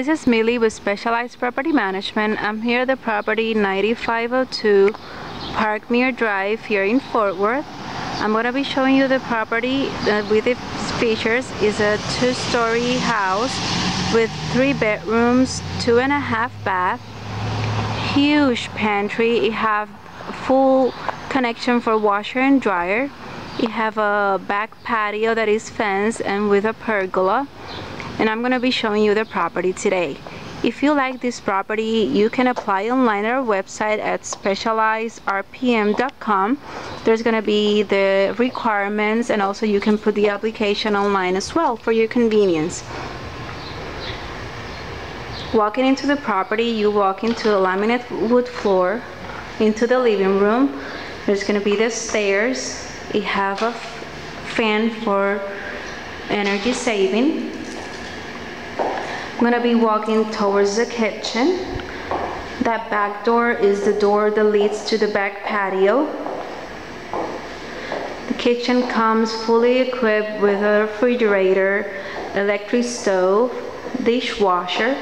This is Millie with Specialized Property Management. I'm here at the property 9502 Parkmere Drive here in Fort Worth. I'm going to be showing you the property with its features. It's a two-story house with 3 bedrooms, 2.5 baths, huge pantry. It have full connection for washer and dryer. It have a back patio that is fenced and with a pergola. And I'm going to be showing you the property today. If you like this property, you can apply online at our website at SpecializedRPM.com. There's going to be the requirements, and also you can put the application online as well for your convenience. Walking into the property, you walk into a laminate wood floor, into the living room. There's going to be the stairs. You have a fan for energy saving. I'm going to be walking towards the kitchen. That back door is the door that leads to the back patio. The kitchen comes fully equipped with a refrigerator, electric stove, dishwasher,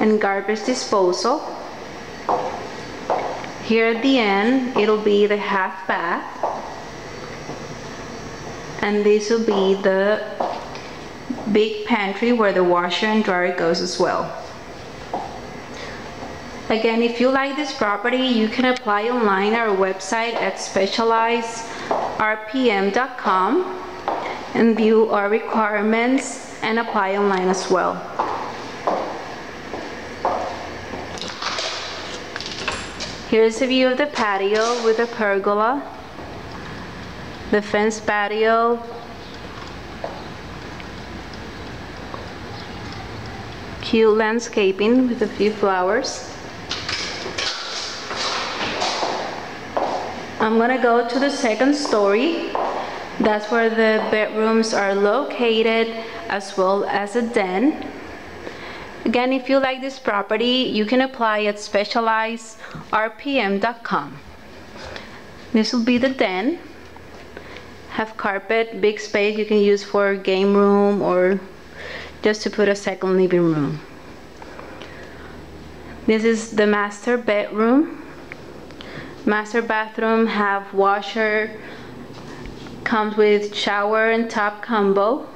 and garbage disposal. Here at the end, it'll be the half bath, and this will be the big pantry where the washer and dryer goes as well. Again, if you like this property, you can apply online at our website at SpecializedRPM.com and view our requirements and apply online as well. Here's a view of the patio with a pergola, the fenced patio, cute landscaping with a few flowers. I'm gonna go to the second story. That's where the bedrooms are located, as well as a den. Again, if you like this property, you can apply at SpecializedRPM.com. This will be the den. Have carpet, big space you can use for game room or just to put a second living room. This is the master bedroom. Master bathroom have washer, comes with shower and tub combo.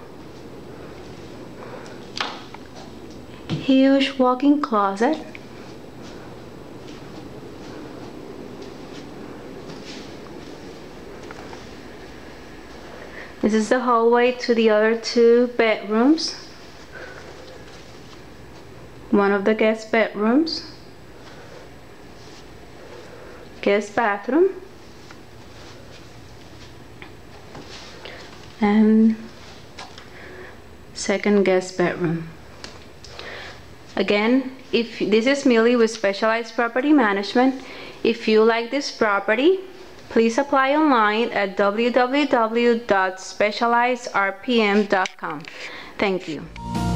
Huge walk-in closet. This is the hallway to the other 2 bedrooms. One of the guest bedrooms, guest bathroom, and second guest bedroom. Again, if this is Millie with Specialized Property Management. If you like this property, please apply online at www.specializedrpm.com. Thank you.